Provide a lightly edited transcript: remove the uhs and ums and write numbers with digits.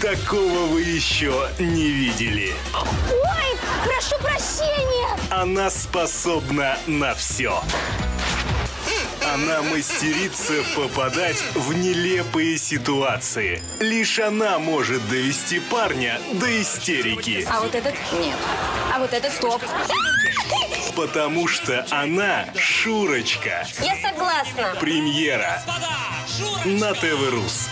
Такого вы еще не видели. Ой, прошу прощения. Она способна на все. Она мастерица попадать в нелепые ситуации. Лишь она может довести парня до истерики. А вот этот нет. А вот этот стоп. Потому что она Шурочка. Я согласна. Премьера на ТВ Рус.